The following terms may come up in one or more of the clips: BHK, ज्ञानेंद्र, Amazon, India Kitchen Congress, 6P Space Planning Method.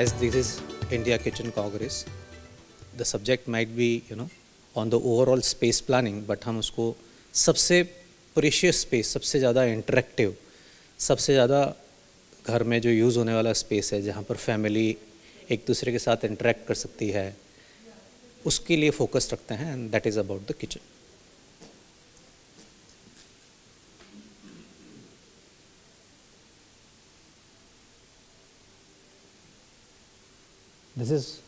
As this is India Kitchen Congress, the subject might be, on the overall space planning, but हम उसको सबसे precious space, सबसे ज़्यादा interactive, सबसे ज़्यादा घर में जो यूज़ होने वाला space है, जहाँ पर family एक दूसरे के साथ interact कर सकती है, उसके लिए focus रखते हैं, and that is about the kitchen. This is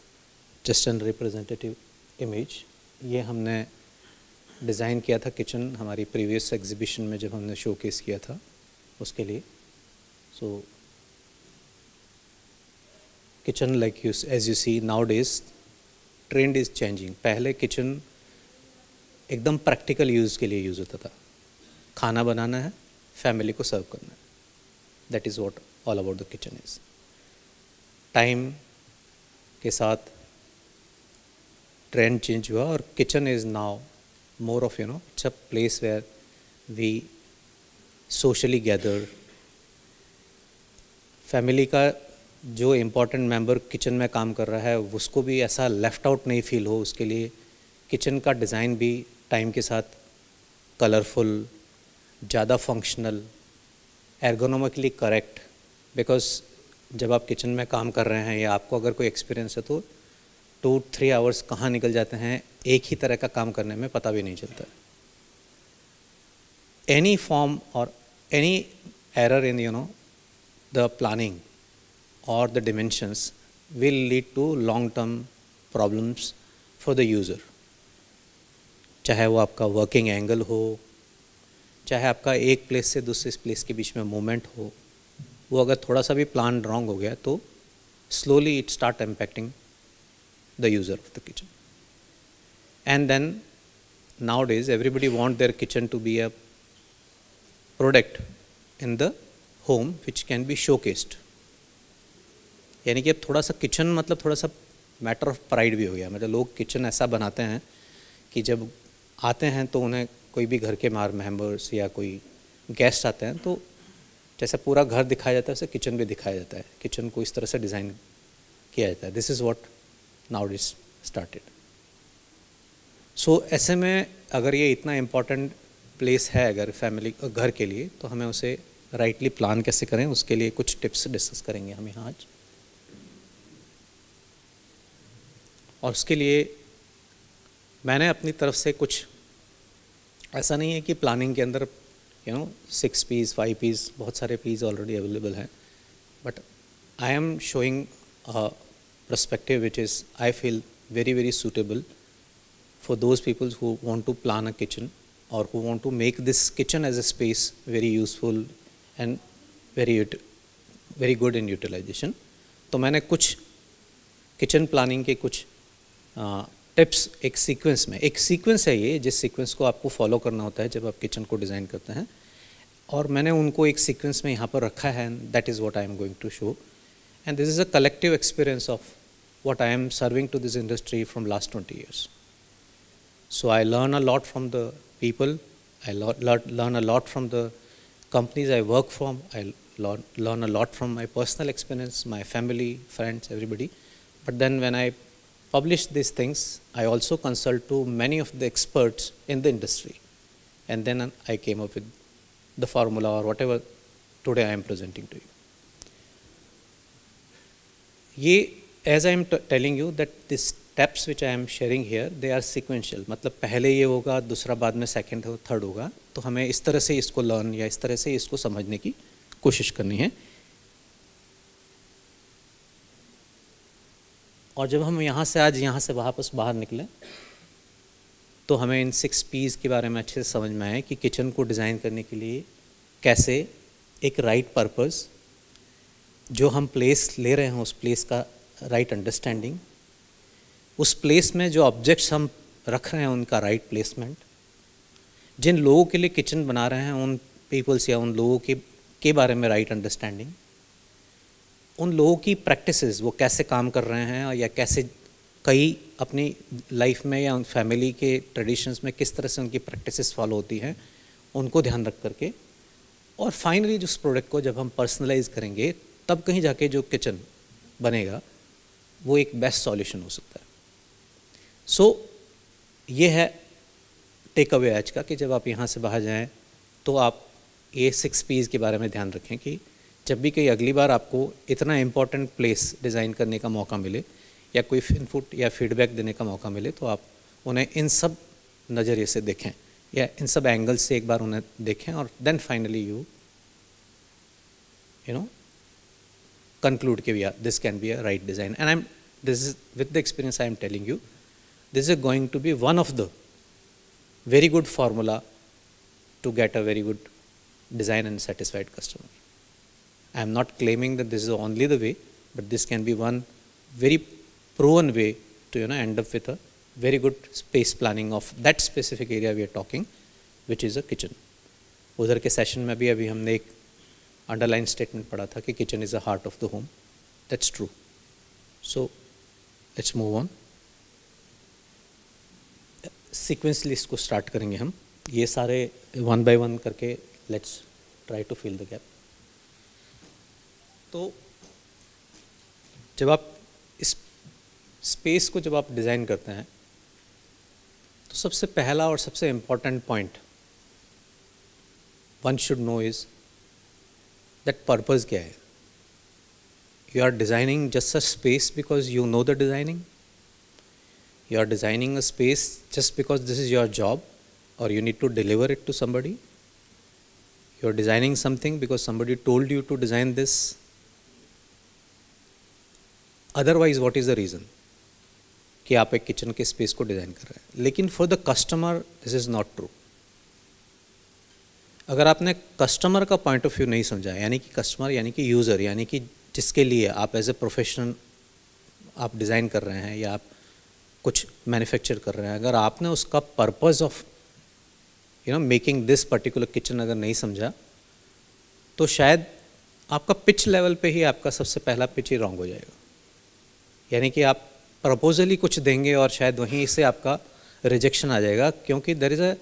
just an representative image. ये हमने डिज़ाइन किया था किचन हमारी प्रीवियस एग्जीबिशन में जब हमने शोकेस किया था उसके लिए. So kitchen like as you see nowadays trend is changing. पहले किचन एकदम प्रैक्टिकल यूज़ के लिए यूज़ होता था. खाना बनाना है, फैमिली को सर्व करना है. That is what all about the kitchen is. Time के साथ ट्रेंड चेंज हुआ और kitchen is now more of it's a place where we socially gather. Family का जो इम्पोर्टेंट मेंबर किचन में काम कर रहा है उसको भी ऐसा लेफ्ट आउट नहीं फील हो, उसके लिए किचन का डिज़ाइन भी टाइम के साथ कलरफुल, ज़्यादा फंक्शनल, एर्गोनॉमिकली करेक्ट. बिकॉज जब आप किचन में काम कर रहे हैं या आपको अगर कोई एक्सपीरियंस है तो 2-3 आवर्स कहाँ निकल जाते हैं एक ही तरह का काम करने में पता भी नहीं चलता. एनी फॉर्म और any error in the planning और the dimensions will lead to long term problems for the user. चाहे वो आपका वर्किंग एंगल हो, चाहे आपका एक प्लेस से दूसरे प्लेस के बीच में मूवमेंट हो, वो अगर थोड़ा सा भी प्लान रॉन्ग हो गया तो slowly it start impacting the user of the kitchen. And then nowadays everybody want their kitchen to be a product in the home which can be showcased. यानी कि अब थोड़ा सा किचन मतलब थोड़ा सा मैटर ऑफ प्राइड भी हो गया. मतलब लोग किचन ऐसा बनाते हैं कि जब आते हैं तो उन्हें कोई भी घर के बाहर मेम्बर्स या कोई गेस्ट आते हैं तो जैसा पूरा घर दिखाया जाता है वैसे किचन भी दिखाया जाता है. किचन को इस तरह से डिज़ाइन किया जाता है. This is what nowadays started. So ऐसे में अगर ये इतना important place है अगर family घर के लिए तो हमें उसे rightly plan कैसे करें उसके लिए कुछ tips discuss करेंगे हम यहाँ आज. और उसके लिए मैंने अपनी तरफ से कुछ ऐसा नहीं है कि planning के अंदर 6Ps, 5Ps बहुत सारे Ps already available हैं, but I am showing perspective which is I feel very, very suitable for those people who want to plan a kitchen or who want to make this kitchen as a space very useful and very good in utilization. तो मैंने कुछ kitchen planning के कुछ tips एक sequence में, एक sequence है ये जिस sequence को आपको follow करना होता है जब आप kitchen को design करते हैं, और मैंने उनको एक sequence में यहाँ पर रखा है. That is what I am going to show. And this is a collective experience of what I am serving to this industry from last 20 years. So I learn a lot from the people, I learn a lot from the companies I work from, I learn a lot from my personal experience, my family, friends, everybody. But then when I publish these things, I also consult to many of the experts in the industry. And then I came up with the formula or whatever today I am presenting to you. ये as I am telling you that the steps which I am sharing here they are sequential. मतलब पहले ये होगा, दूसरा बाद में second होगा, third होगा. तो हमें इस तरह से इसको learn या इस तरह से इसको समझने की कोशिश करनी है. और जब हम यहाँ से आज यहाँ से वापस बाहर निकलें तो हमें इन 6Ps के बारे में अच्छे से समझ में आए कि किचन को डिज़ाइन करने के लिए कैसे एक राइट पर्पज़, जो हम प्लेस ले रहे हैं उस प्लेस का राइट अंडरस्टैंडिंग, उस प्लेस में जो ऑब्जेक्ट्स हम रख रहे हैं उनका राइट प्लेसमेंट, जिन लोगों के लिए किचन बना रहे हैं उन पीपल्स या उन लोगों के बारे में राइट अंडरस्टैंडिंग, उन लोगों की प्रैक्टिसेस वो कैसे काम कर रहे हैं या कैसे कई अपनी लाइफ में या उन फैमिली के ट्रेडिशंस में किस तरह से उनकी प्रैक्टिसेस फॉलो होती हैं उनको ध्यान रख करके. और फाइनली जिस प्रोडक्ट को जब हम पर्सनलाइज करेंगे तब कहीं जाके जो किचन बनेगा वो एक बेस्ट सॉल्यूशन हो सकता है। सो ये है टेक अवे आज का कि जब आप यहाँ से बाहर जाएं तो आप ये 6P's के बारे में ध्यान रखें कि जब भी कहीं अगली बार आपको इतना इम्पॉर्टेंट प्लेस डिज़ाइन करने का मौका मिले या कोई इनपुट या फीडबैक देने का मौका मिले तो आप उन्हें इन सब नज़रिए से देखें या इन सब एंगल्स से एक बार उन्हें देखें और then finally you know conclude कि yeah, this can be a right design, and this is with the experience I am telling you, this is going to be one of the very good formula to get a very good design and satisfied customer. I am not claiming that this is only the way, but this can be one very proven way to end up with a very good space planning of that specific area we are talking, which is a kitchen. उधर के session में भी अभी हमने एक underline statement पढ़ा था कि kitchen is the heart of the home, that's true. So let's move on, sequentially इसको स्टार्ट करेंगे हम, ये सारे वन बाय वन करके let's try to fill the gap. तो जब आप इस स्पेस को जब आप डिज़ाइन करते हैं तो सबसे पहला और सबसे important point one should know is that purpose क्या है. You are designing just a space because you know the designing, you are designing a space just because this is your job और you need to deliver it to somebody, you are designing something because somebody told you to design this. Otherwise what is the reason कि आप एक kitchen के space को design कर रहे हैं. लेकिन for the customer this is not true. अगर आपने कस्टमर का पॉइंट ऑफ व्यू नहीं समझा, यानी कि कस्टमर यानी कि यूज़र यानी कि जिसके लिए आप एज ए प्रोफेशनल आप डिज़ाइन कर रहे हैं या आप कुछ मैन्युफैक्चर कर रहे हैं, अगर आपने उसका purpose of making this particular kitchen अगर नहीं समझा तो शायद आपका पिच लेवल पे ही आपका सबसे पहला पिच ही रॉन्ग हो जाएगा. यानी कि आप प्रपोजल ही कुछ देंगे और शायद वहीं से आपका रिजेक्शन आ जाएगा, क्योंकि there is a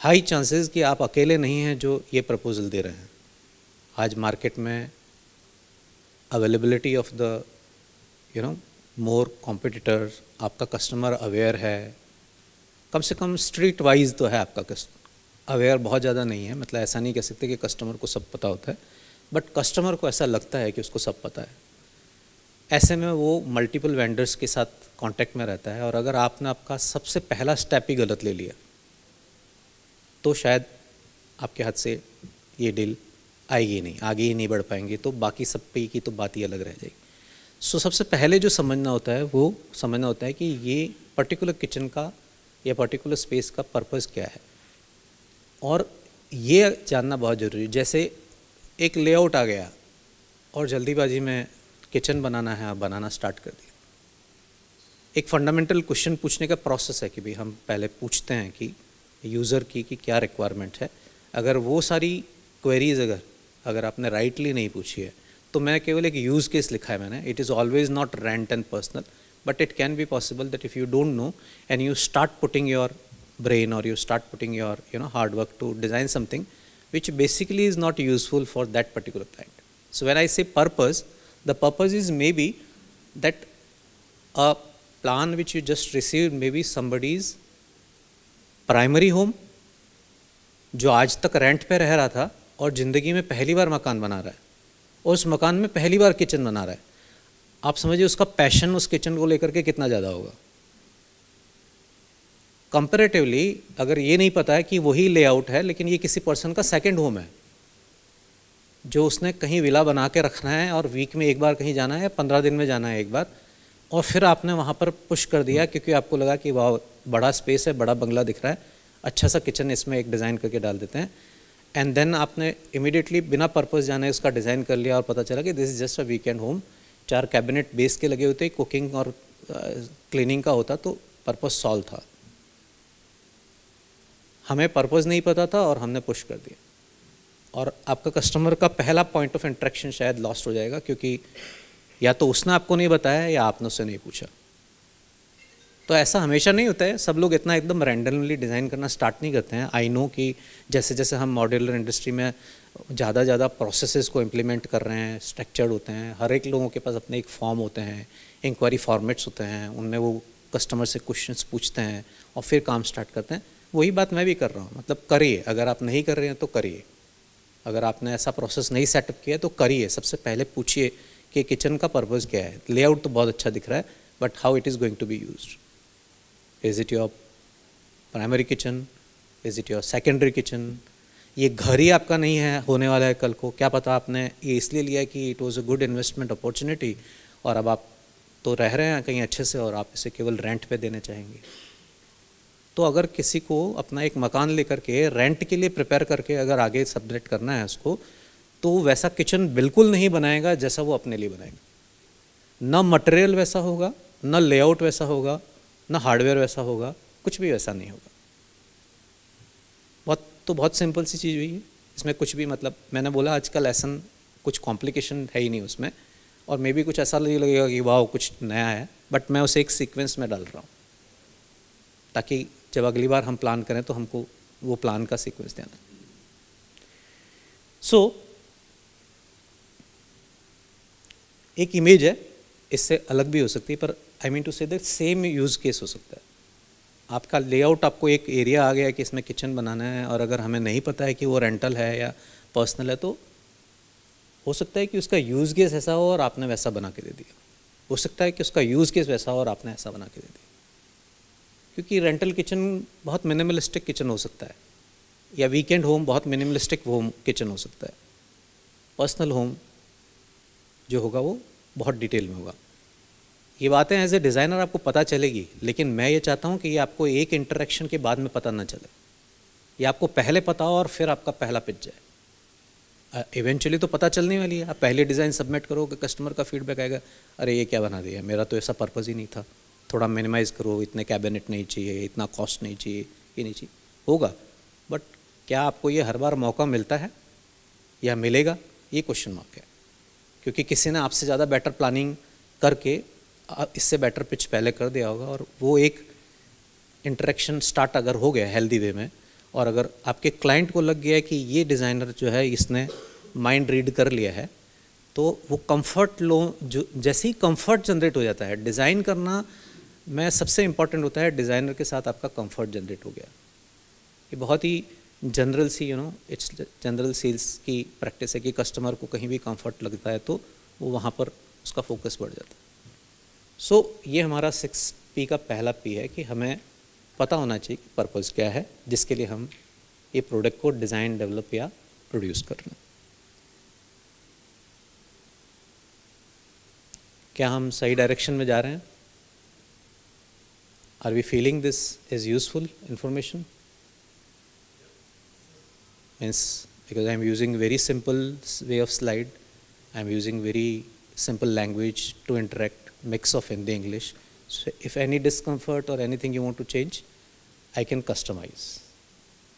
high chances कि आप अकेले नहीं हैं जो ये प्रपोजल दे रहे हैं. आज मार्केट में availability of the more competitor, आपका कस्टमर अवेयर है, कम से कम स्ट्रीट वाइज तो है आपका कस्टमर अवेयर, बहुत ज़्यादा नहीं है. मतलब ऐसा नहीं कह सकते कि कस्टमर को सब पता होता है, बट कस्टमर को ऐसा लगता है कि उसको सब पता है. ऐसे में वो मल्टीपल वेंडर्स के साथ कॉन्टैक्ट में रहता है और अगर आपने आपका सबसे पहला स्टेप ही गलत ले लिया तो शायद आपके हाथ से ये डील आएगी नहीं, आगे ही नहीं बढ़ पाएंगे. तो बाकी सब पे की तो बात ही अलग रह जाएगी. सो सबसे पहले जो समझना होता है वो समझना होता है कि ये पर्टिकुलर किचन का या पर्टिकुलर स्पेस का पर्पस क्या है, और ये जानना बहुत ज़रूरी है. जैसे एक लेआउट आ गया और जल्दीबाजी में किचन बनाना है, बनाना स्टार्ट कर दिया. एक फंडामेंटल क्वेश्चन पूछने का प्रोसेस है कि भाई हम पहले पूछते हैं कि यूज़र की कि क्या रिक्वायरमेंट है. अगर वो सारी क्वेरीज़ अगर आपने राइटली नहीं पूछी है तो मैं केवल एक यूज़ केस लिखा है मैंने, it is always not rent and personal, but it can be possible that if you don't know and you start putting your brain और you start putting your hard work to design something which basically is not useful for that particular client. So when I say purpose, the purpose is maybe that a plan which you just received maybe somebody's primary home जो आज तक rent पे रह रहा था और ज़िंदगी में पहली बार मकान बना रहा है और उस मकान में पहली बार किचन बना रहा है. आप समझिए उसका पैशन उस किचन को लेकर के कितना ज़्यादा होगा. कंपैरेटिवली अगर ये नहीं पता है कि वही लेआउट है लेकिन ये किसी पर्सन का सेकंड होम है जो उसने कहीं विला बना के रखना है और वीक में एक बार कहीं जाना है, 15 दिन में जाना है एक बार, और फिर आपने वहाँ पर पुश कर दिया क्योंकि आपको लगा कि वाह बड़ा स्पेस है, बड़ा बंगला दिख रहा है, अच्छा सा किचन इसमें एक डिज़ाइन करके डाल देते हैं, एंड देन आपने इमीडिएटली बिना पर्पस जाने उसका डिज़ाइन कर लिया और पता चला कि this is just a weekend home. 4 cabinet base के लगे होते, कुकिंग और क्लीनिंग का होता, तो पर्पस सॉल्व था. हमें पर्पस नहीं पता था और हमने पुश कर दिया और आपका कस्टमर का पहला पॉइंट ऑफ इंट्रैक्शन शायद लॉस्ट हो जाएगा क्योंकि या तो उसने आपको नहीं बताया या आपने उससे नहीं पूछा. तो ऐसा हमेशा नहीं होता है, सब लोग इतना एकदम रैंडमली डिज़ाइन करना स्टार्ट नहीं करते हैं. आई नो कि जैसे जैसे हम मॉड्यूलर इंडस्ट्री में ज़्यादा ज़्यादा प्रोसेसेस को इम्प्लीमेंट कर रहे हैं, स्ट्रक्चर्ड होते हैं, हर एक लोगों के पास अपने एक फॉर्म होते हैं, इंक्वायरी फॉर्मेट्स होते हैं, उनमें वो कस्टमर से क्वेश्चंस पूछते हैं और फिर काम स्टार्ट करते हैं। वही बात मैं भी कर रहा हूँ, मतलब करिए, अगर आप नहीं कर रहे हैं तो करिए, अगर आपने ऐसा प्रोसेस नहीं सेटअप किया तो करिए। सबसे पहले पूछिए कि किचन का पर्पज़ क्या है, लेआउट तो बहुत अच्छा दिख रहा है but how it is going to be used, is it your primary kitchen, is it your secondary kitchen. ये घर ही आपका नहीं है, होने वाला है कल को, क्या पता आपने ये इसलिए लिया कि it was a good investment opportunity और अब आप तो रह रहे हैं कहीं अच्छे से और आप इसे केवल रेंट पे देना चाहेंगे। तो अगर किसी को अपना एक मकान लेकर के रेंट के लिए प्रिपेयर करके अगर आगे सबमिट करना है उसको, तो वैसा किचन बिल्कुल नहीं बनाएगा जैसा वो अपने लिए बनाएगा। ना मटेरियल वैसा होगा, ना लेआउट वैसा होगा, ना हार्डवेयर वैसा होगा, कुछ भी वैसा नहीं होगा। बहुत तो बहुत सिंपल सी चीज़ हुई है, इसमें कुछ भी, मतलब मैंने बोला आज का लेसन कुछ कॉम्प्लिकेशन है ही नहीं उसमें, और मे भी कुछ ऐसा नहीं लगेगा कि वाह कुछ नया है, बट मैं उसे एक सीक्वेंस में डाल रहा हूँ ताकि जब अगली बार हम प्लान करें तो हमको वो प्लान का सीक्वेंस देना। एक इमेज है, इससे अलग भी हो सकती है, पर I mean to say that same use case हो सकता है। आपका लेआउट, आपको एक एरिया आ गया है कि इसमें किचन बनाना है, और अगर हमें नहीं पता है कि वो रेंटल है या पर्सनल है, तो हो सकता है कि उसका यूज़ केस ऐसा हो और आपने वैसा बना के दे दिया, हो सकता है कि उसका यूज़ केस वैसा हो और आपने ऐसा बना के दे दिया। क्योंकि रेंटल किचन बहुत मिनिमलिस्टिक किचन हो सकता है, या वीकेंड होम बहुत मिनिमलिस्टिक होम किचन हो सकता है, पर्सनल होम जो होगा वो बहुत डिटेल में होगा। ये बातें एज ए डिज़ाइनर आपको पता चलेगी, लेकिन मैं ये चाहता हूँ कि ये आपको एक इंटरेक्शन के बाद में पता ना चले, ये आपको पहले पता हो और फिर आपका पहला पिच जाए। इवेंचुअली तो पता चलने वाली है, आप पहले डिज़ाइन सबमिट करो कि कस्टमर का फीडबैक आएगा, अरे ये क्या बना दिया, मेरा तो ऐसा पर्पज़ ही नहीं था, थोड़ा मिनिमाइज़ करो, इतने कैबिनेट नहीं चाहिए, इतना कॉस्ट नहीं चाहिए, ये नहीं चाहिए, होगा। बट क्या आपको ये हर बार मौका मिलता है या मिलेगा, ये क्वेश्चन मार्क है, क्योंकि किसी ने आपसे ज़्यादा बेटर प्लानिंग करके इससे बेटर पिच पहले कर दिया होगा, और वो एक इंटरेक्शन स्टार्ट अगर हो गया हेल्दी वे में, और अगर आपके क्लाइंट को लग गया है कि ये डिज़ाइनर जो है इसने माइंड रीड कर लिया है, तो वो कंफर्ट लो जो जैसे ही कंफर्ट जनरेट हो जाता है, डिज़ाइन करना में सबसे इम्पॉर्टेंट होता है, डिज़ाइनर के साथ आपका कंफर्ट जनरेट हो गया। ये बहुत ही जनरल सी इट्स जनरल सेल्स की प्रैक्टिस है कि कस्टमर को कहीं भी कंफर्ट लगता है तो वो वहाँ पर उसका फोकस बढ़ जाता है। ये हमारा 6P का पहला P है कि हमें पता होना चाहिए कि पर्पज़ क्या है जिसके लिए हम ये प्रोडक्ट को डिज़ाइन, डेवलप या प्रोड्यूस कर रहे हैं। क्या हम सही डायरेक्शन में जा रहे हैं? Are we feeling this is useful information? Means because I am using very simple way of slide, I am using very simple language to interact, mix of Hindi English, so if any discomfort or anything you want to change, I can customize,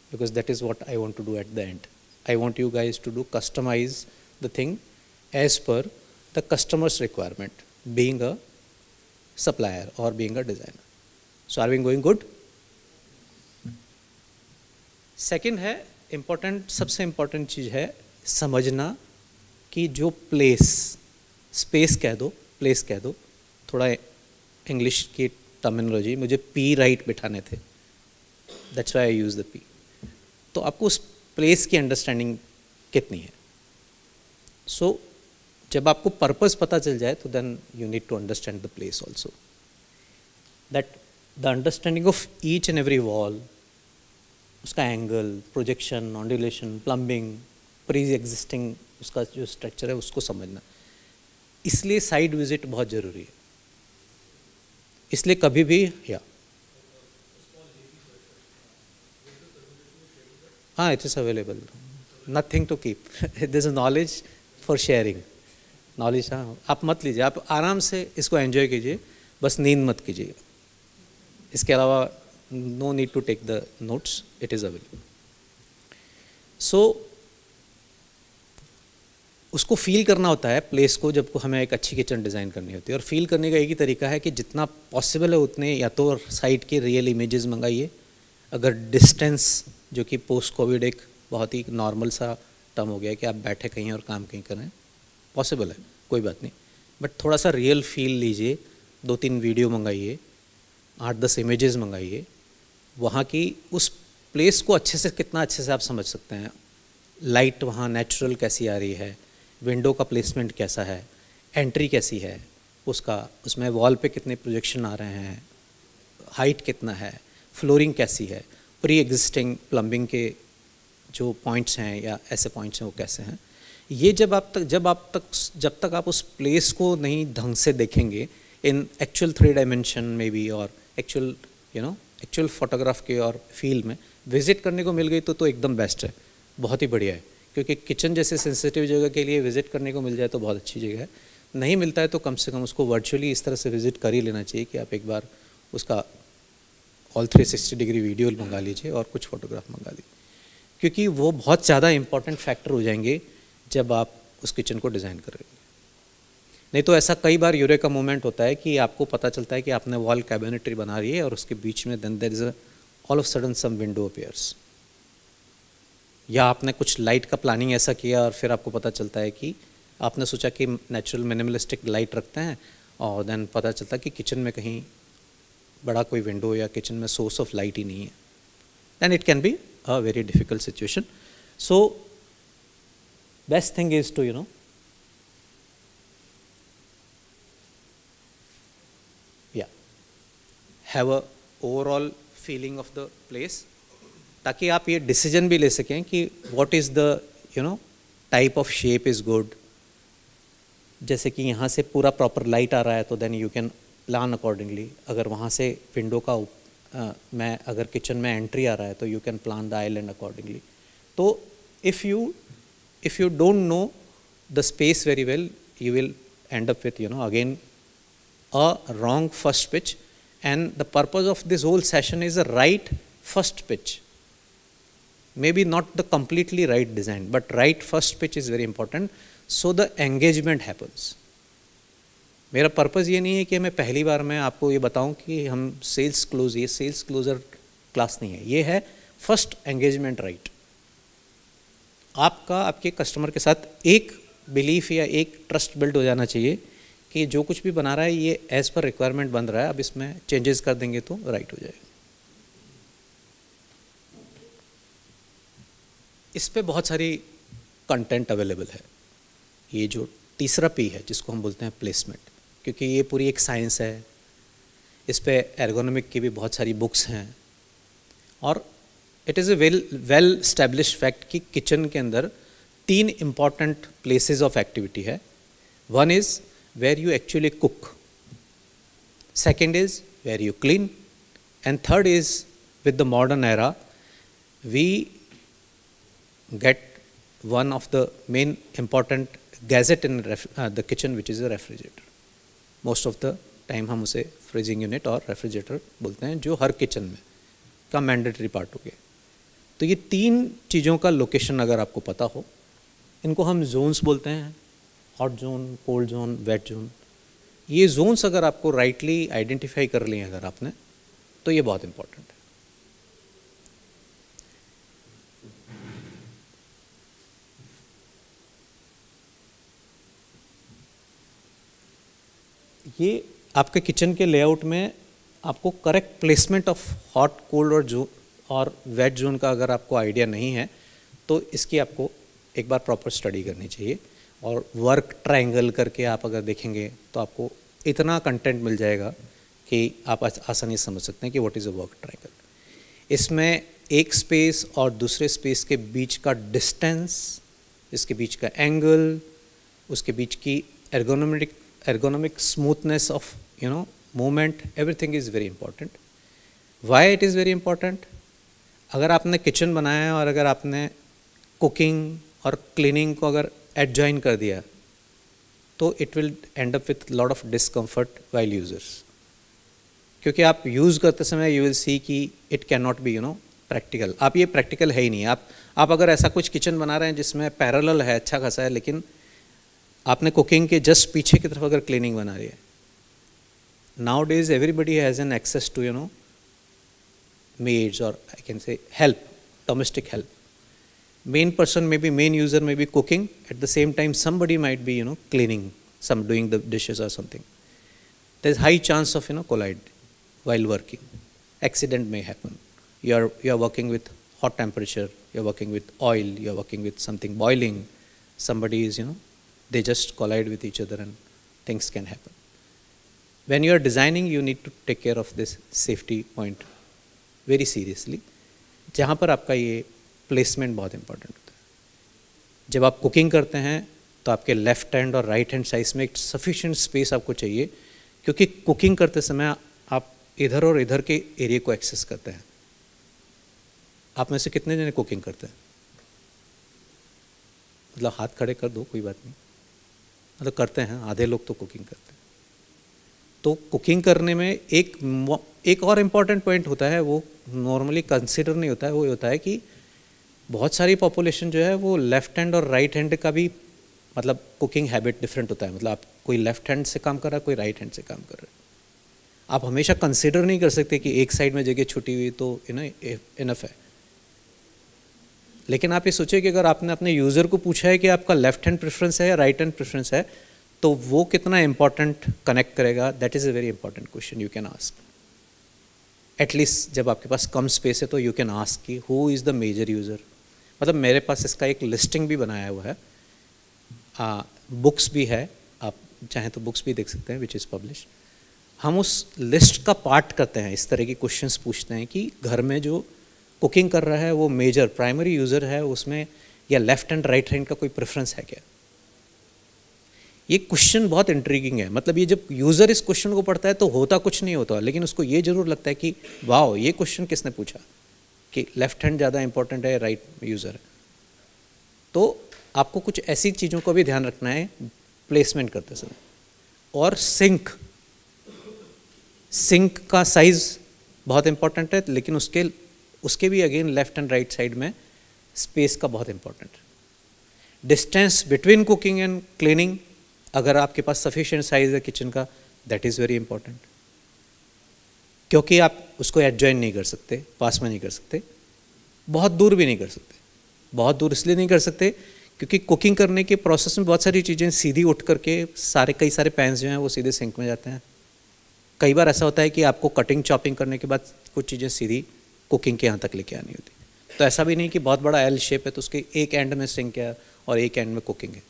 because that is what I want to do at the end. I want you guys to do customize the thing as per the customer's requirement, being a supplier or being a designer. So are we going good? Second है important, सबसे important चीज़ है समझना कि जो place, space कह दो, place कह दो, थोड़ा इंग्लिश की टर्मिनोलॉजी, मुझे पी राइट बिठाने थे, that's why I use the P. तो आपको उस प्लेस की अंडरस्टैंडिंग कितनी है? जब आपको पर्पस पता चल जाए तो then you need to understand the place also, that the understanding of each and every wall, उसका angle, projection, undulation, plumbing, pre existing उसका जो स्ट्रक्चर है उसको समझना। इसलिए साइड विजिट बहुत ज़रूरी है, इसलिए कभी भी it is available, nothing to keep, this is knowledge for sharing, knowledge. आप मत लीजिए, आप आराम से इसको एंजॉय कीजिए, बस नींद मत कीजिएगा, इसके अलावा no need to take the notes, it is available. उसको फील करना होता है प्लेस को, जब हमें एक अच्छी किचन डिज़ाइन करनी होती है, और फील करने का एक ही तरीका है कि जितना पॉसिबल है उतने या तो साइट के रियल इमेजेस मंगाइए, अगर डिस्टेंस जो कि पोस्ट कोविड एक बहुत ही नॉर्मल सा टर्म हो गया है कि आप बैठे कहीं और काम कहीं करें, पॉसिबल है, कोई बात नहीं, बट थोड़ा सा रियल फील लीजिए। 2-3 वीडियो मंगाइए, 8-10 इमेजेस मंगाइए, वहाँ की उस प्लेस को अच्छे से, कितना अच्छे से आप समझ सकते हैं। लाइट वहाँ नेचुरल कैसी आ रही है, विंडो का प्लेसमेंट कैसा है, एंट्री कैसी है, उसका उसमें वॉल पे कितने प्रोजेक्शन आ रहे हैं, हाइट कितना है, फ्लोरिंग कैसी है, प्री एग्जिस्टिंग प्लम्बिंग के जो पॉइंट्स हैं या ऐसे पॉइंट्स हैं वो कैसे हैं। ये जब तक आप उस प्लेस को नहीं ढंग से देखेंगे इन एक्चुअल 3 डायमेंशन में भी और एक्चुअल एक्चुअल फोटोग्राफ के और फील्ड में विज़िट करने को मिल गई तो एकदम बेस्ट है, बहुत ही बढ़िया है। क्योंकि किचन जैसे सेंसिटिव जगह के लिए विज़िट करने को मिल जाए तो बहुत अच्छी जगह है, नहीं मिलता है तो कम से कम उसको वर्चुअली इस तरह से विज़िट कर ही लेना चाहिए कि आप एक बार उसका ऑल 360 डिग्री वीडियो मंगा लीजिए और कुछ फ़ोटोग्राफ मंगा लीजिए, क्योंकि वो बहुत ज़्यादा इम्पॉर्टेंट फैक्टर हो जाएंगे जब आप उस किचन को डिज़ाइन करेंगे। नहीं तो ऐसा कई बार यूरेका मोमेंट होता है कि आपको पता चलता है कि आपने वॉल कैबिनेटरी बना रही है और उसके बीच में then there is all of sudden some window appears, या आपने कुछ लाइट का प्लानिंग ऐसा किया और फिर आपको पता चलता है कि आपने सोचा कि नेचुरल मिनिमलिस्टिक लाइट रखते हैं और देन पता चलता है कि किचन में कहीं बड़ा कोई विंडो या किचन में सोर्स ऑफ लाइट ही नहीं है, then it can be a very difficult situation. So best thing is to have a overall feeling of the place, ताकि आप ये डिसीजन भी ले सकें कि what is the type of shape is good. जैसे कि यहाँ से पूरा प्रॉपर लाइट आ रहा है तो then you can plan accordingly, अगर वहाँ से विंडो का मैं अगर किचन में एंट्री आ रहा है तो you can plan the island accordingly. तो if you don't know the space very well you will end up with again a wrong first pitch, and the purpose of this whole session is a right first pitch, maybe not the completely right design but right first pitch is very important so the engagement happens. मेरा purpose ये नहीं है कि मैं पहली बार मैं आपको ये बताऊं कि हम sales close, ये sales closer class नहीं है, ये है first engagement right। आपका आपके customer के साथ एक belief या एक trust build हो जाना चाहिए कि जो कुछ भी बना रहा है ये एज पर रिक्वायरमेंट बन रहा है, अब इसमें चेंजेस कर देंगे तो राइट हो जाएगा। इस पे बहुत सारी कंटेंट अवेलेबल है। ये जो तीसरा पी है जिसको हम बोलते हैं प्लेसमेंट, क्योंकि ये पूरी एक साइंस है, इस पे एर्गोनॉमिक की भी बहुत सारी बुक्स हैं और it is a well established fact कि किचन के अंदर 3 इम्पॉर्टेंट प्लेसेस ऑफ एक्टिविटी है। 1 is where you actually cook, 2nd is where you clean, and 3rd is with the modern era we get one of the main important gadget in the kitchen which is a refrigerator. Most of the time हम उसे freezing unit और refrigerator बोलते हैं, जो हर kitchen में का mandatory part हो गया। तो ये 3 चीज़ों का लोकेशन अगर आपको पता हो, इनको हम जोन्स बोलते हैं, hot zone, cold zone, wet zone. ये जोन्स अगर आपको राइटली आइडेंटिफाई कर लिए अगर आपने तो ये बहुत इम्पोर्टेंट है। ये आपके किचन के लेआउट में आपको correct placement of hot, cold और जोन और वेट जोन का अगर आपको आइडिया नहीं है तो इसकी आपको एक बार प्रॉपर स्टडी करनी चाहिए। और वर्क ट्रायंगल करके आप अगर देखेंगे तो आपको इतना कंटेंट मिल जाएगा कि आप आसानी से समझ सकते हैं कि what is a work triangle. इसमें एक स्पेस और दूसरे स्पेस के बीच का डिस्टेंस, इसके बीच का एंगल, उसके बीच की ergonomic smoothness of movement, everything is very important. Why it is very important? अगर आपने किचन बनाया है और अगर आपने कुकिंग और क्लीनिंग को अगर एडजॉइन कर दिया तो it will end up with lot of discomfort while users, क्योंकि आप यूज़ करते समय यू विल सी कि it can not be practical. आप ये प्रैक्टिकल है ही नहीं। आप अगर ऐसा कुछ किचन बना रहे हैं जिसमें पैरेलल है, अच्छा खासा है, लेकिन आपने कुकिंग के जस्ट पीछे की तरफ अगर क्लीनिंग बना रही है, now days everybody has an access to maids और I can say help, domestic help. main person may be, main user may be cooking, at the same time somebody might be, cleaning, some doing the dishes or something. There's high chance of, collide while working. Accident may happen. You're working with hot temperature, you're working with oil, you're working with something boiling, somebody is, they just collide with each other and things can happen. When you're designing, you need to take care of this safety point very seriously. जहाँ पर आपका ये placement बहुत important होता है। जब आप cooking करते हैं तो आपके लेफ्ट हैंड और राइट हैंड साइड में एक सफिशिएंट स्पेस आपको चाहिए, क्योंकि कुकिंग करते समय आप इधर और इधर के एरिया को एक्सेस करते हैं। आप में से कितने जने कुकिंग करते हैं? मतलब हाथ खड़े कर दो, कोई बात नहीं, मतलब करते हैं, आधे लोग तो कुकिंग करते हैं। तो कुकिंग करने में एक और इम्पॉर्टेंट पॉइंट होता है, वो नॉर्मली कंसिडर नहीं होता है, वो होता है कि बहुत सारी पॉपुलेशन जो है वो लेफ़्ट हैंड और राइट हैंड का भी मतलब कुकिंग हैबिट डिफरेंट होता है। मतलब आप कोई लेफ़्ट हैंड से काम कर रहा है, कोई राइट हैंड से काम कर रहा है। आप हमेशा कंसिडर नहीं कर सकते कि एक साइड में जगह छुटी हुई तो इनफ है। लेकिन आप ये सोचिए कि अगर आपने अपने यूज़र को पूछा है कि आपका लेफ़्ट हैंड प्रेफरेंस है या राइट हैंड प्रेफरेंस है, तो वो कितना इम्पॉर्टेंट कनेक्ट करेगा, that is a very important question you can ask. At least जब आपके पास कम स्पेस है तो यू कैन आस्क कि who is the major user. मतलब मेरे पास इसका एक लिस्टिंग भी बनाया हुआ है, बुक्स भी है, आप चाहें तो बुक्स भी देख सकते हैं विच इज़ पब्लिश। हम उस लिस्ट का पार्ट करते हैं, इस तरह की क्वेश्चंस पूछते हैं कि घर में जो कुकिंग कर रहा है वो मेजर प्राइमरी यूज़र है, उसमें या लेफ़्ट हैंड राइट हैंड का कोई प्रेफरेंस है क्या। ये क्वेश्चन बहुत इंट्रीगिंग है। मतलब ये जब यूज़र इस क्वेश्चन को पढ़ता है तो होता कुछ नहीं होता, लेकिन उसको ये ज़रूर लगता है कि वाह, ये क्वेश्चन किसने पूछा कि लेफ़्ट हैंड ज़्यादा इंपॉर्टेंट है या राइट यूज़र। तो आपको कुछ ऐसी चीज़ों को भी ध्यान रखना है प्लेसमेंट करते समय। और सिंक का साइज़ बहुत इंपॉर्टेंट है, लेकिन उसके भी again left and right side में स्पेस का बहुत इंपॉर्टेंट है। Distance between cooking and cleaning, अगर आपके पास सफिशिएंट साइज़ है किचन का, दैट इज़ वेरी इंपॉर्टेंट, क्योंकि आप उसको एडजॉइन नहीं कर सकते, पास में नहीं कर सकते, बहुत दूर भी नहीं कर सकते। बहुत दूर इसलिए नहीं कर सकते क्योंकि कुकिंग करने के प्रोसेस में बहुत सारी चीज़ें सीधी उठ करके कई सारे पैंस जो हैं वो सीधे सिंक में जाते हैं। कई बार ऐसा होता है कि आपको कटिंग चॉपिंग करने के बाद कुछ चीज़ें सीधी कुकिंग के यहाँ तक लेके आनी होती है। तो ऐसा भी नहीं कि बहुत बड़ा एल शेप है तो उसके एक एंड में सिंक है और एक एंड में कुकिंग है।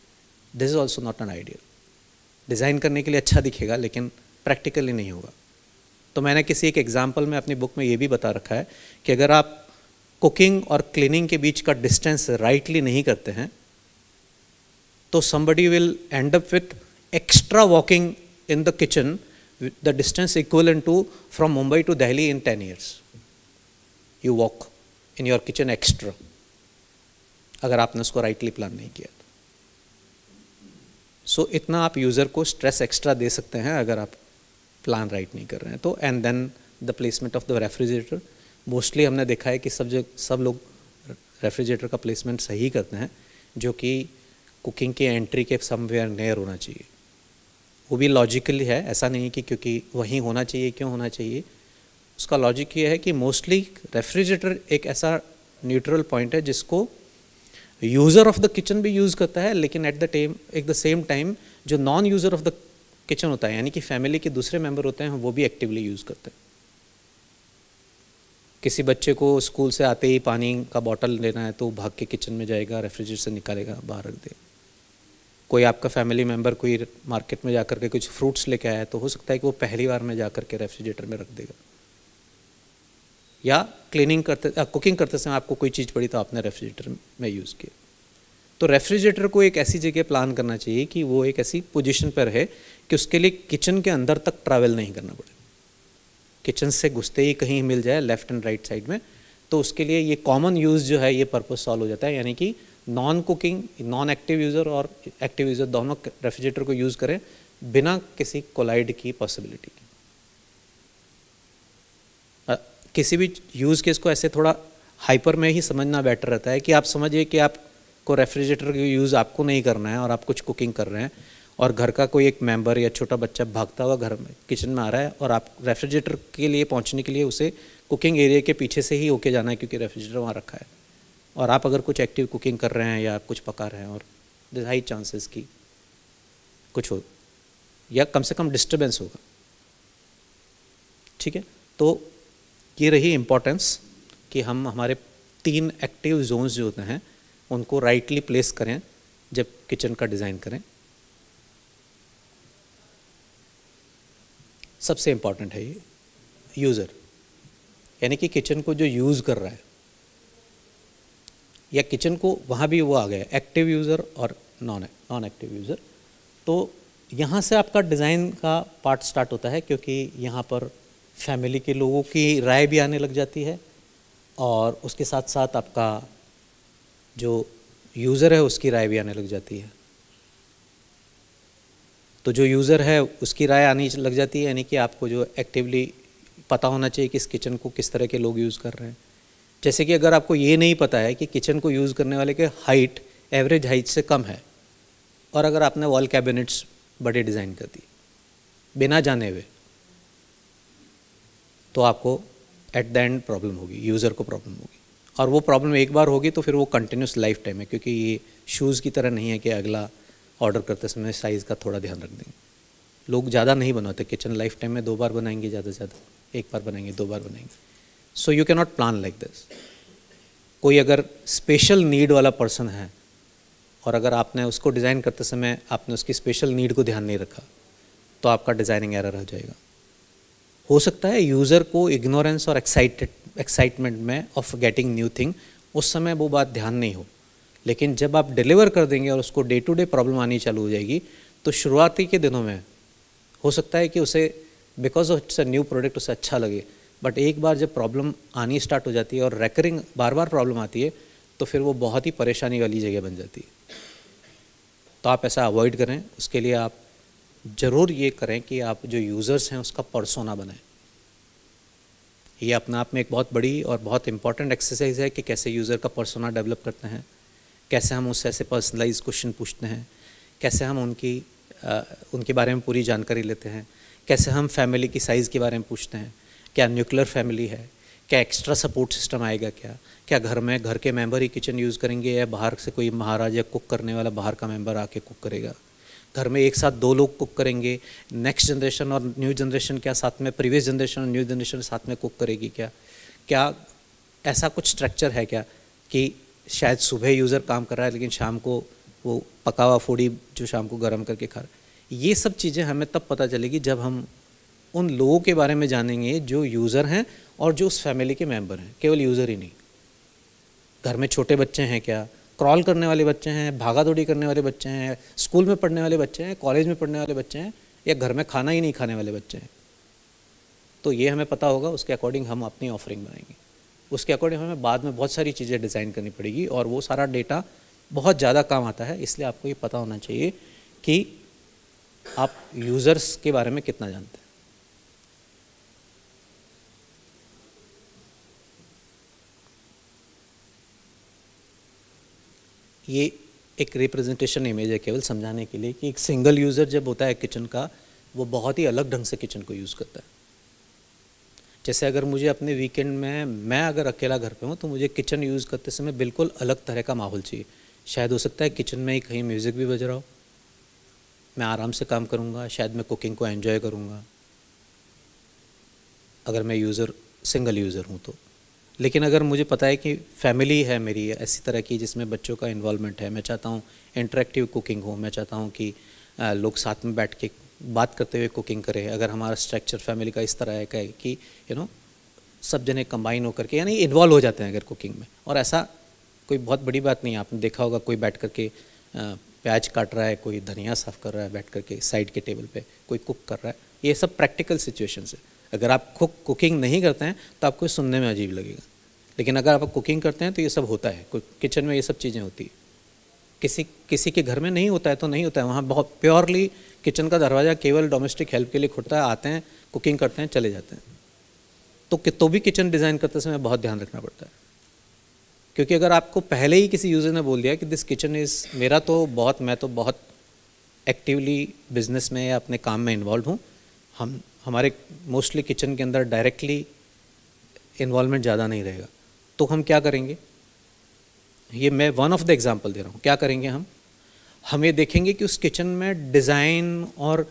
This is also not an ideal. Design करने के लिए अच्छा दिखेगा लेकिन प्रैक्टिकली नहीं होगा। तो मैंने किसी एक एग्जाम्पल में अपनी बुक में ये भी बता रखा है कि अगर आप कुकिंग और क्लीनिंग के बीच का डिस्टेंस राइटली नहीं करते हैं तो somebody will end up with extra walking in the kitchen with the distance equivalent to from Mumbai to Delhi in 10 years. You walk in your kitchen extra, अगर आपने उसको राइटली प्लान नहीं किया तो। सो इतना आप यूज़र को स्ट्रेस एक्स्ट्रा दे सकते हैं अगर आप प्लान राइट नहीं कर रहे हैं तो। And then the placement of the refrigerator, mostly हमने देखा है कि सब लोग रेफ्रिजरेटर का प्लेसमेंट सही करते हैं, जो कि कुकिंग के एंट्री के समवेयर नियर होना चाहिए। वो भी लॉजिकली है, ऐसा नहीं कि क्योंकि वहीं होना चाहिए। क्यों होना चाहिए? उसका लॉजिक ये है कि मोस्टली रेफ्रिजरेटर एक ऐसा न्यूट्रल पॉइंट है जिसको यूज़र ऑफ द किचन भी यूज़ करता है, लेकिन एट द सेम टाइम जो non user of the kitchen होता है, यानी कि फैमिली के दूसरे मेंबर होते हैं, वो भी एक्टिवली यूज़ करते हैं। किसी बच्चे को स्कूल से आते ही पानी का बॉटल लेना है तो भाग के किचन में जाएगा, रेफ्रिजरेटर से निकालेगा, बाहर रख देगा। कोई आपका फैमिली मेंबर कोई मार्केट में जा कर के कुछ फ्रूट्स लेके आया है तो हो सकता है कि वो पहली बार में जा कर के रेफ्रिजरेटर में रख देगा। या कुकिंग करते समय आपको कोई चीज़ पड़ी तो आपने रेफ्रिजरेटर में यूज़ किया। तो रेफ्रिजरेटर को एक ऐसी जगह प्लान करना चाहिए कि वो एक ऐसी पोजीशन पर रहे कि उसके लिए किचन के अंदर तक ट्रैवल नहीं करना पड़े। किचन से घुसते ही कहीं मिल जाए लेफ़्ट एंड राइट साइड में, तो उसके लिए ये कॉमन यूज़ जो है ये पर्पज़ सॉल्व हो जाता है। यानी कि non cooking, non active user और एक्टिव यूज़र दोनों रेफ्रिजरेटर को यूज़ करें बिना किसी कोलाइड की पॉसिबिलिटी की। किसी भी यूज़ केस को ऐसे थोड़ा हाइपर में ही समझना बेटर रहता है कि आप समझिए कि आपको रेफ्रिजरेटर का यूज़ आपको नहीं करना है और आप कुछ कुकिंग कर रहे हैं और घर का कोई एक मेंबर या छोटा बच्चा भागता हुआ घर में किचन में आ रहा है और आप रेफ्रिजरेटर के लिए पहुंचने के लिए उसे कुकिंग एरिया के पीछे से ही होके जाना है क्योंकि रेफ्रिजरेटर वहाँ रखा है। और आप अगर कुछ एक्टिव कुकिंग कर रहे हैं या आप कुछ पका रहे हैं और देयर हाई चांसेस कि कुछ हो या कम से कम डिस्टर्बेंस होगा। ठीक है, तो ये रही इम्पोर्टेंस कि हम हमारे 3 एक्टिव जोन्स जो होते हैं उनको राइटली प्लेस करें जब किचन का डिज़ाइन करें। सबसे इम्पॉर्टेंट है ये यूज़र, यानी कि किचन को जो यूज़ कर रहा है, या किचन को वहाँ भी वो आ गया एक्टिव यूज़र और नॉन एक्टिव यूज़र। तो यहाँ से आपका डिज़ाइन का पार्ट स्टार्ट होता है, क्योंकि यहाँ पर फैमिली के लोगों की राय भी आने लग जाती है और उसके साथ साथ आपका जो यूज़र है उसकी राय भी आने लग जाती है। तो जो यूज़र है उसकी राय आने लग जाती है, यानी कि आपको जो एक्टिवली पता होना चाहिए कि इस किचन को किस तरह के लोग यूज़ कर रहे हैं। जैसे कि अगर आपको ये नहीं पता है कि किचन को यूज़ करने वाले के हाइट एवरेज हाइट से कम है, और अगर आपने वॉल कैबिनेट्स बड़े डिज़ाइन कर दिए बिना जाने हुए, तो आपको एट द एंड प्रॉब्लम होगी, यूज़र को प्रॉब्लम होगी। और वो प्रॉब्लम एक बार होगी तो फिर वो कंटिन्यूस लाइफ टाइम है, क्योंकि ये शूज़ की तरह नहीं है कि अगला ऑर्डर करते समय साइज़ का थोड़ा ध्यान रख देंगे। लोग ज़्यादा नहीं बनाते किचन, लाइफ टाइम में 2 बार बनाएंगे ज़्यादा से ज़्यादा, 1 बार बनाएंगे 2 बार बनाएंगे। So you can not plan like this. कोई अगर स्पेशल नीड वाला पर्सन है और अगर आपने उसको डिज़ाइन करते समय आपने उसकी स्पेशल नीड को ध्यान नहीं रखा तो आपका डिज़ाइनिंग एरर हो जाएगा। हो सकता है यूज़र को इग्नोरेंस और एक्साइटमेंट में ऑफ गेटिंग न्यू थिंग उस समय वो बात ध्यान नहीं हो, लेकिन जब आप डिलीवर कर देंगे और उसको डे टू डे प्रॉब्लम आनी चालू हो जाएगी, तो शुरुआती के दिनों में हो सकता है कि उसे because of it's a new product उसे अच्छा लगे, बट एक बार जब प्रॉब्लम आनी स्टार्ट हो जाती है और रेकरिंग बार बार प्रॉब्लम आती है तो फिर वो बहुत ही परेशानी वाली जगह बन जाती है। तो आप ऐसा अवॉइड करें। उसके लिए आप ज़रूर ये करें कि आप जो यूज़र्स हैं उसका पर्सोना बनाएं। ये अपने आप में एक बहुत बड़ी और बहुत इंपॉर्टेंट एक्सरसाइज है कि कैसे यूज़र का पर्सोना डेवलप करते हैं, कैसे हम उससे ऐसे पर्सनलाइज क्वेश्चन पूछते हैं, कैसे हम उनके बारे में पूरी जानकारी लेते हैं, कैसे हम फैमिली की साइज़ के बारे में पूछते हैं, क्या न्यूक्लियर फैमिली है, क्या एक्स्ट्रा सपोर्ट सिस्टम आएगा, क्या घर के मेंबर ही किचन यूज़ करेंगे या बाहर से कोई महाराजा कुक करने वाला बाहर का मेंबर आके कुक करेगा, घर में एक साथ 2 लोग कुक करेंगे, नेक्स्ट जनरेशन और न्यू जनरेशन क्या साथ में, प्रीवियस जनरेशन और न्यू जनरेशन साथ में कुक करेगी क्या ऐसा कुछ स्ट्रक्चर है क्या कि शायद सुबह यूज़र काम कर रहा है लेकिन शाम को वो पका हुआ फूडी जो शाम को गर्म करके खा रहा है। ये सब चीज़ें हमें तब पता चलेगी जब हम उन लोगों के बारे में जानेंगे जो यूज़र हैं और जो उस फैमिली के मेम्बर हैं, केवल यूज़र ही नहीं। घर में छोटे बच्चे हैं क्या, क्रॉल करने वाले बच्चे हैं, भागा दौड़ी करने वाले बच्चे हैं, स्कूल में पढ़ने वाले बच्चे हैं, कॉलेज में पढ़ने वाले बच्चे हैं, या घर में खाना ही नहीं खाने वाले बच्चे हैं। तो ये हमें पता होगा, उसके अकॉर्डिंग हम अपनी ऑफरिंग बनाएंगे। उसके अकॉर्डिंग हमें बाद में बहुत सारी चीज़ें डिज़ाइन करनी पड़ेगी और वो सारा डेटा बहुत ज़्यादा काम आता है। इसलिए आपको ये पता होना चाहिए कि आप यूज़र्स के बारे में कितना जानते हैं। ये एक रिप्रेजेंटेशन इमेज है केवल समझाने के लिए कि एक सिंगल यूज़र जब होता है किचन का, वो बहुत ही अलग ढंग से किचन को यूज़ करता है। जैसे अगर मुझे अपने वीकेंड में मैं अगर अकेला घर पे हूँ तो मुझे किचन यूज़ करते समय बिल्कुल अलग तरह का माहौल चाहिए। शायद हो सकता है किचन में ही कहीं म्यूज़िक भी बज रहा हो, मैं आराम से काम करूँगा, शायद मैं कुकिंग को एंजॉय करूँगा अगर मैं सिंगल यूज़र हूँ तो। लेकिन अगर मुझे पता है कि फैमिली है मेरी ऐसी तरह की जिसमें बच्चों का इन्वॉल्वमेंट है, मैं चाहता हूँ इंटरेक्टिव कुकिंग हो, मैं चाहता हूँ कि लोग साथ में बैठ के बात करते हुए कुकिंग करें। अगर हमारा स्ट्रक्चर फैमिली का इस तरह है कि सब जने कंबाइन होकर के यानी इन्वॉल्व हो जाते हैं अगर कुकिंग में, और ऐसा कोई बहुत बड़ी बात नहीं है। आपने देखा होगा कोई बैठ करके प्याज काट रहा है, कोई धनिया साफ़ कर रहा है बैठ करके साइड के टेबल पर, कोई कुक कर रहा है, ये सब प्रैक्टिकल सिचुएशंस है। अगर आप कुकिंग नहीं करते हैं तो आपको सुनने में अजीब लगेगा, लेकिन अगर आप कुकिंग करते हैं तो ये सब होता है। किचन में ये सब चीज़ें होती है। किसी के घर में नहीं होता है तो नहीं होता है, वहाँ बहुत प्योरली किचन का दरवाज़ा केवल डोमेस्टिक हेल्प के लिए खुलता है। आते हैं, कुकिंग करते हैं, चले जाते हैं। तो भी किचन डिज़ाइन करते समय बहुत ध्यान रखना पड़ता है, क्योंकि अगर आपको पहले ही किसी यूज़र ने बोल दिया कि दिस किचन इज़ मेरा, तो मैं तो बहुत एक्टिवली बिजनेस में या अपने काम में इन्वॉल्व हूँ। हमारे मोस्टली किचन के अंदर डायरेक्टली इन्वॉल्वमेंट ज़्यादा नहीं रहेगा, तो हम क्या करेंगे, ये मैं वन ऑफ द एग्जांपल दे रहा हूँ। क्या करेंगे हम ये देखेंगे कि उस किचन में डिज़ाइन और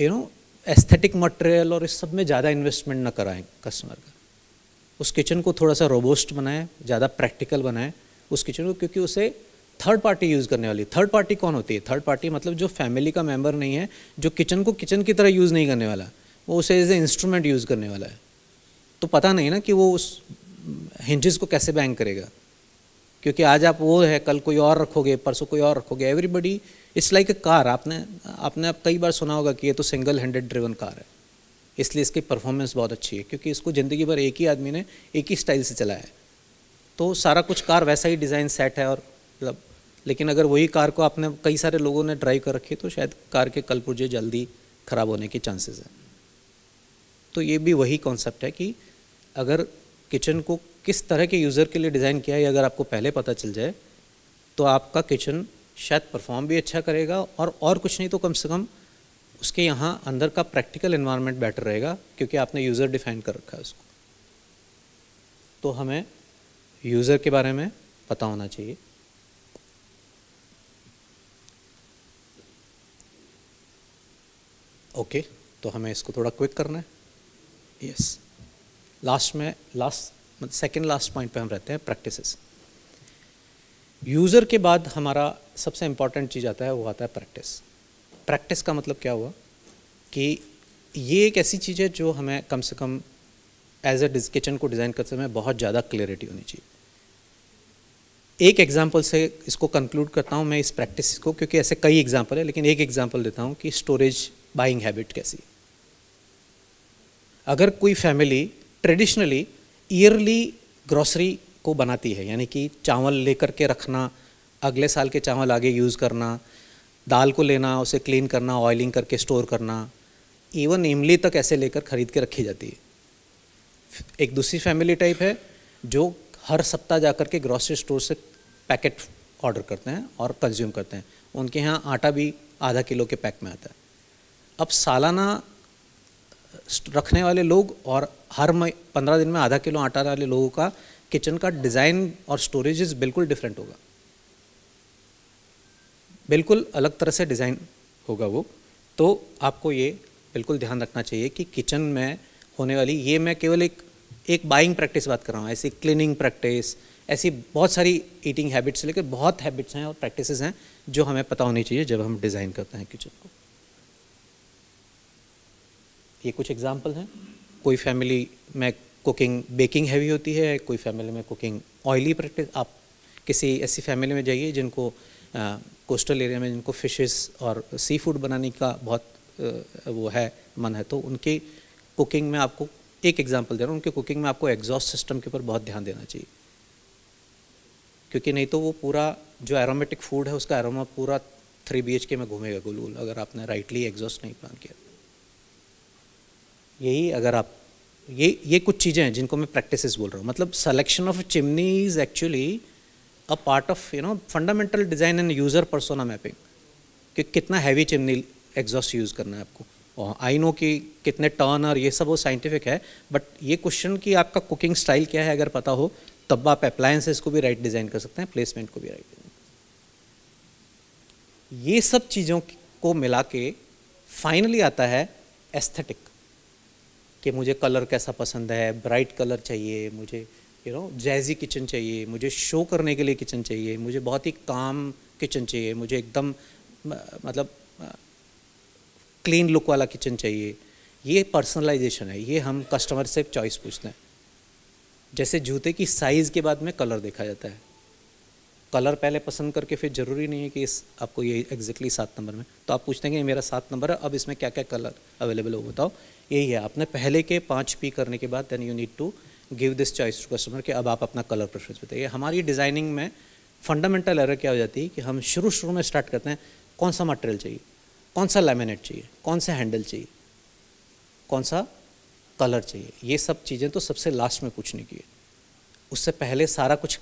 यू नो एस्थेटिक मटेरियल और इस सब में ज़्यादा इन्वेस्टमेंट ना कराएं कस्टमर का। उस किचन को थोड़ा सा रोबोस्ट बनाएं, ज़्यादा प्रैक्टिकल बनाएं उस किचन को, क्योंकि उसे थर्ड पार्टी यूज़ करने वाली। थर्ड पार्टी कौन होती है? थर्ड पार्टी मतलब जो फैमिली का मेम्बर नहीं है, जो किचन को किचन की तरह यूज़ नहीं करने वाला, वो उसे एज ए इंस्ट्रूमेंट यूज़ करने वाला है। तो पता नहीं ना कि वो उस हिंजेस को कैसे बैंग करेगा, क्योंकि आज आप वो है, कल कोई और रखोगे, परसों कोई और रखोगे। Everybody it's like a car. आपने अब कई बार सुना होगा कि ये तो सिंगल हैंडेड ड्रिवन कार है, इसलिए इसकी परफॉर्मेंस बहुत अच्छी है, क्योंकि इसको ज़िंदगी भर एक ही आदमी ने एक ही स्टाइल से चलाया है, तो सारा कुछ कार वैसा ही डिज़ाइन सेट है। और मतलब लेकिन अगर वही कार को आपने कई सारे लोगों ने ड्राइव कर रखी है, तो शायद कार के कल पुर्जे जल्दी ख़राब होने के चांसेस हैं। तो ये भी वही कॉन्सेप्ट है कि अगर किचन को किस तरह के यूज़र के लिए डिज़ाइन किया है, अगर आपको पहले पता चल जाए तो आपका किचन शायद परफॉर्म भी अच्छा करेगा, और कुछ नहीं तो कम से कम उसके यहाँ अंदर का प्रैक्टिकल एनवायरनमेंट बेटर रहेगा, क्योंकि आपने यूज़र डिफाइन कर रखा है उसको। तो हमें यूज़र के बारे में पता होना चाहिए। ओके, तो हमें इसको थोड़ा क्विक करना है। यस, सेकेंड लास्ट पॉइंट पे हम रहते हैं, प्रैक्टिसेस। यूज़र के बाद हमारा सबसे इम्पॉर्टेंट चीज़ आता है, वो आता है प्रैक्टिस। प्रैक्टिस का मतलब क्या हुआ कि ये एक ऐसी चीज़ है जो हमें कम से कम एज ए किचन को डिज़ाइन करते समय बहुत ज़्यादा क्लियरिटी होनी चाहिए। एक एग्जांपल से इसको कंक्लूड करता हूँ मैं, इस प्रैक्टिस को, क्योंकि ऐसे कई एग्जांपल है, लेकिन एक एग्जांपल देता हूँ कि स्टोरेज बाइंग हैबिट कैसी। अगर कोई फैमिली ट्रेडिशनली ईयरली ग्रॉसरी को बनाती है, यानी कि चावल लेकर के रखना, अगले साल के चावल आगे यूज़ करना, दाल को लेना, उसे क्लीन करना, ऑयलिंग करके स्टोर करना, इवन इमली तक ऐसे लेकर खरीद के रखी जाती है। एक दूसरी फैमिली टाइप है जो हर सप्ताह जाकर के ग्रॉसरी स्टोर से पैकेट ऑर्डर करते हैं और कंज्यूम करते हैं। उनके यहाँ आटा भी आधा किलो के पैक में आता है। अब सालाना रखने वाले लोग और हर 15 दिन में आधा किलो आटा वाले लोगों का किचन का डिज़ाइन और स्टोरेज बिल्कुल डिफरेंट होगा, बिल्कुल अलग तरह से डिज़ाइन होगा वो। तो आपको ये बिल्कुल ध्यान रखना चाहिए कि किचन में होने वाली, ये मैं केवल एक बाइंग प्रैक्टिस बात कर रहा हूँ, ऐसी क्लीनिंग प्रैक्टिस, ऐसी बहुत सारी ईटिंग हैबिट्स से लेकर बहुत हैबिट्स हैं और प्रैक्टिसेस हैं जो हमें पता होनी चाहिए जब हम डिज़ाइन करते हैं किचन को। ये कुछ एग्जाम्पल हैं। कोई फैमिली में कुकिंग बेकिंग हैवी होती है, कोई फैमिली में कुकिंग ऑयली प्रैक्टिस। आप किसी ऐसी फैमिली में जाइए जिनको कोस्टल एरिया में जिनको फिशेस और सी फूड बनाने का बहुत वो है, मन है, तो उनकी कुकिंग में आपको एक एग्जांपल दे रहा हूँ, उनके कुकिंग में आपको एग्जॉस्ट सिस्टम के ऊपर बहुत ध्यान देना चाहिए, क्योंकि नहीं तो वो पूरा जो एरोमेटिक फूड है उसका एरोमा पूरा 3 BHK में घूमेगा गोल गोल, अगर आपने राइटली एग्जॉस्ट नहीं प्लान किया। यही अगर आप ये कुछ चीज़ें हैं जिनको मैं प्रैक्टिसेस बोल रहा हूँ। मतलब selection of chimney is actually a part of you know fundamental design and user persona mapping, कि कितना हैवी चिमनी एग्जॉस्ट यूज़ करना है आपको। और आई नो कि कितने टर्न और ये सब वो साइंटिफिक है, बट ये क्वेश्चन कि आपका कुकिंग स्टाइल क्या है अगर पता हो, तब आप अप्लायंसेस को भी राइट डिज़ाइन कर सकते हैं, प्लेसमेंट को भी राइट डिज़ाइन कर सकते हैं। ये सब चीज़ों को मिला के फाइनली आता है एस्थेटिक, कि मुझे कलर कैसा पसंद है, ब्राइट कलर चाहिए मुझे, यू नो जैजी किचन चाहिए मुझे, शो करने के लिए किचन चाहिए मुझे, बहुत ही काम किचन चाहिए मुझे, एकदम मतलब क्लीन लुक वाला किचन चाहिए। ये पर्सनलाइजेशन है, ये हम कस्टमर से चॉइस पूछते हैं। जैसे जूते की साइज़ के बाद में कलर देखा जाता है, कलर पहले पसंद करके फिर ज़रूरी नहीं है कि इस आपको ये एग्जैक्टली 7 नंबर में, तो आप पूछते हैं कि मेरा 7 नंबर है, अब इसमें क्या क्या कलर अवेलेबल हो बताओ। यही है, आपने पहले के 5P करने के बाद then you need to give this choice to customer, कि अब आप अपना कलर प्रेफरेंस बताइए। हमारी डिज़ाइनिंग में फंडामेंटल एरर क्या हो जाती है कि हम शुरू में स्टार्ट करते हैं कौन सा मटेरियल चाहिए, कौन सा लैमिनेट चाहिए, कौन सा हैंडल चाहिए, कौन सा कलर चाहिए। ये सब चीज़ें तो सबसे लास्ट में पूछने की है, उससे पहले सारा कुछ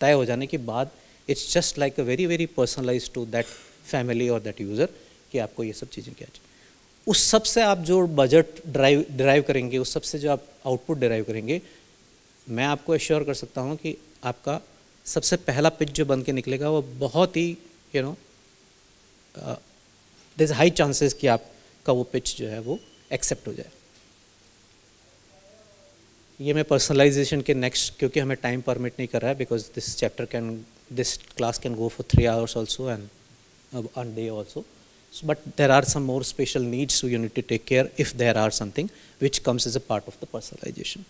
तय हो जाने के बाद it's just like a very very personalise to that family और दैट यूज़र, कि आपको ये सब चीज़ें क्या चाहिए। उस सब से आप जो बजट ड्राइव करेंगे, उस सब से जो आप आउटपुट डिराइव करेंगे, मैं आपको एश्योर कर सकता हूँ कि आपका सबसे पहला पिच जो बन के निकलेगा वो बहुत ही you know there high chances कि आपका वो पिच जो है वो एक्सेप्ट हो जाए। ये मैं पर्सनलाइजेशन के नेक्स्ट, क्योंकि हमें टाइम परमिट नहीं कर रहा है because this chapter can, this class can go for 3 hours also and on day also, but there are some more special needs, so you need to take care if there are something which comes as a part of the personalization.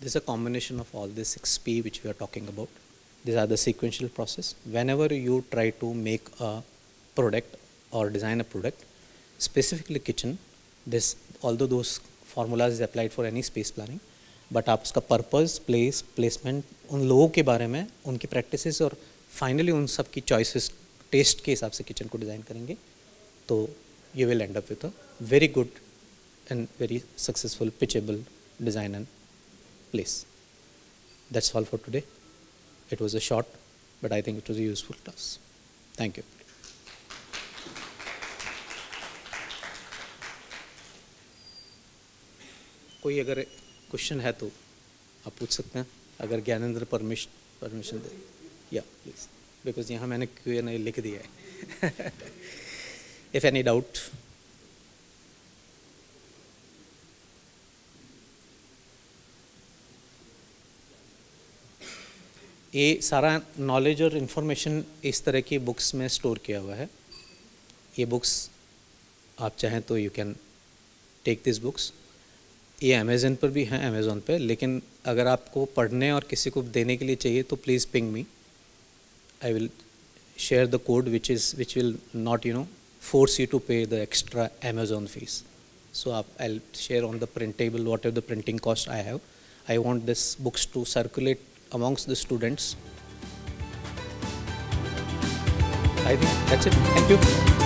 This is a combination of all this 6P which we are talking about. These are the sequential process. Whenever you try to make a product or design a product, specifically kitchen, this, although those formulas is applied for any space planning, but आप उसका purpose, place, placement, उन लोगों के बारे में, उनकी practices और finally उन सब की चॉइसेस, टेस्ट के हिसाब से किचन को डिज़ाइन करेंगे तो you will end up with a very good and very successful pitchable design and place. That's all for today. It was a short but I think it was a useful class. Thank you. कोई अगर question है तो आप पूछ सकते हैं, अगर ज्ञानेंद्र permission दे, या प्लीज़, बिकॉज यहाँ मैंने Q&A लिख दिया है। इफ एनी डाउट, ये सारा नॉलेज और इन्फॉर्मेशन इस तरह की बुक्स में स्टोर किया हुआ है। ये बुक्स आप चाहें तो you can take this books. ये अमेज़न पर भी हैं, अमेज़न पे, लेकिन अगर आपको पढ़ने और किसी को देने के लिए चाहिए तो please ping me. I will share the code which will not you know force you to pay the extra Amazon phase. So I'll share on the print table whatever the printing cost I have. I want these books to circulate amongst the students. I think that's it. Thank you.